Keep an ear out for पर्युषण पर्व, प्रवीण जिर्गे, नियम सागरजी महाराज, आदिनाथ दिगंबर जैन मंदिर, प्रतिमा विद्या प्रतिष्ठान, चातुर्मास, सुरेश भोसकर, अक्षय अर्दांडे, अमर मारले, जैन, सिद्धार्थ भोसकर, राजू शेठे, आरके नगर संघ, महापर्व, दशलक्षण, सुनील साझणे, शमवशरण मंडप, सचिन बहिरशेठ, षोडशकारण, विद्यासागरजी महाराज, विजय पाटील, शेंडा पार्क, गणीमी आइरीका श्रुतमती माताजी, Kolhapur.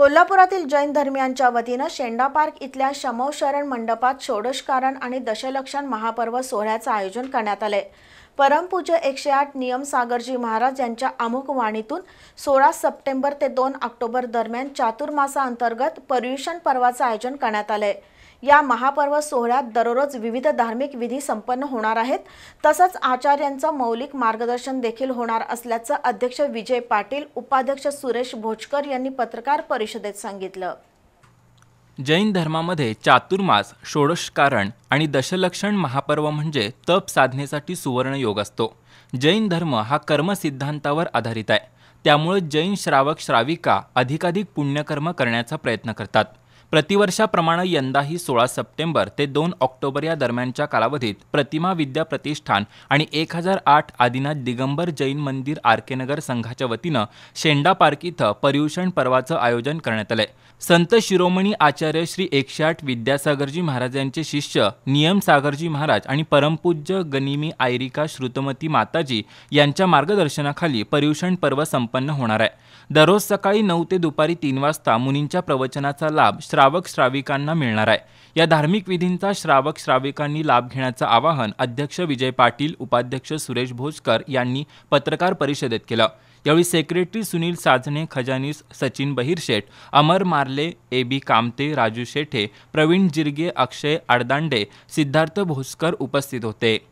कोल्हापुरातील जैन धर्मियांच्या वतीने शेंडा पार्क इथल्या शमवशरण मंडपात षोडशकारण आणि दशलक्षण महापर्व सोहळ्याचे आयोजन करण्यात आले। परमपूज्य 108 नियम सागरजी महाराज यांच्या अमुक वाणीतून 16 सप्टेंबर ते 2 ऑक्टोबर दरम्यान चातुर्मासा अंतर्गत पर्युषण पर्वाचे आयोजन करण्यात आले। या महापर्व सोहळ्यात दररोज विविध धार्मिक विधी संपन्न होणार आहेत, तसंच आचार्यांचं मौलिक मार्गदर्शन देखील होणार असल्याचं अध्यक्ष विजय पाटील, उपाध्यक्ष सुरेश भोसकर यांनी पत्रकार परिषदेत सांगितलं। जैन धर्मामध्ये चातुर्मास, षोडशकारण आणि दशलक्षण महापर्व म्हणजे तप साधनेसाठी सुवर्ण योग असतो। जैन धर्म हा कर्म सिद्धांतावर आधारित आहे, त्यामुळे जैन श्रावक श्राविका अधिकाधिक पुण्यकर्म करण्याचा प्रयत्न करतात। प्रतिवर्षाप्रमाणे यंदाही 16 सप्टेंबर ते 2 ऑक्टोबर या दरम्यानच्या कालावधीत प्रतिमा विद्या प्रतिष्ठान आणि 1008 आदिनाथ दिगंबर जैन मंदिर आरके नगर संघाच्या वतीनं शेंडा पार्क इथं पर्युषण पर्वाचं आयोजन करण्यात आले। संत शिरोमणी आचार्य श्री 108 विद्यासागरजी महाराज यांचे शिष्य नियम सागरजी महाराज आणि परमपूज्य गणीमी आइरीका श्रुतमती माताजी यांच्या मार्गदर्शनाखाली पर्युषण पर्व संपन्न होणार आहे। दररोज सकाळी 9 ते दुपारी 3 वाजता मुनींच्या प्रवचनाचा लाभ श्रावक श्राविकांना मिळणार आहे। या धार्मिक विधींचा श्रावक श्राविकांनी लाभ घेण्याचे आवाहन अध्यक्ष विजय पाटील, उपाध्यक्ष सुरेश भोसकर यांनी पत्रकार परिषदेत केलं। यावेळी सेक्रेटरी सुनील साझणे, खजानीस सचिन बहिरशेठ, अमर मारले, AB कामते, राजू शेठे, प्रवीण जिर्गे, अक्षय अर्दांडे, सिद्धार्थ भोसकर उपस्थित होते।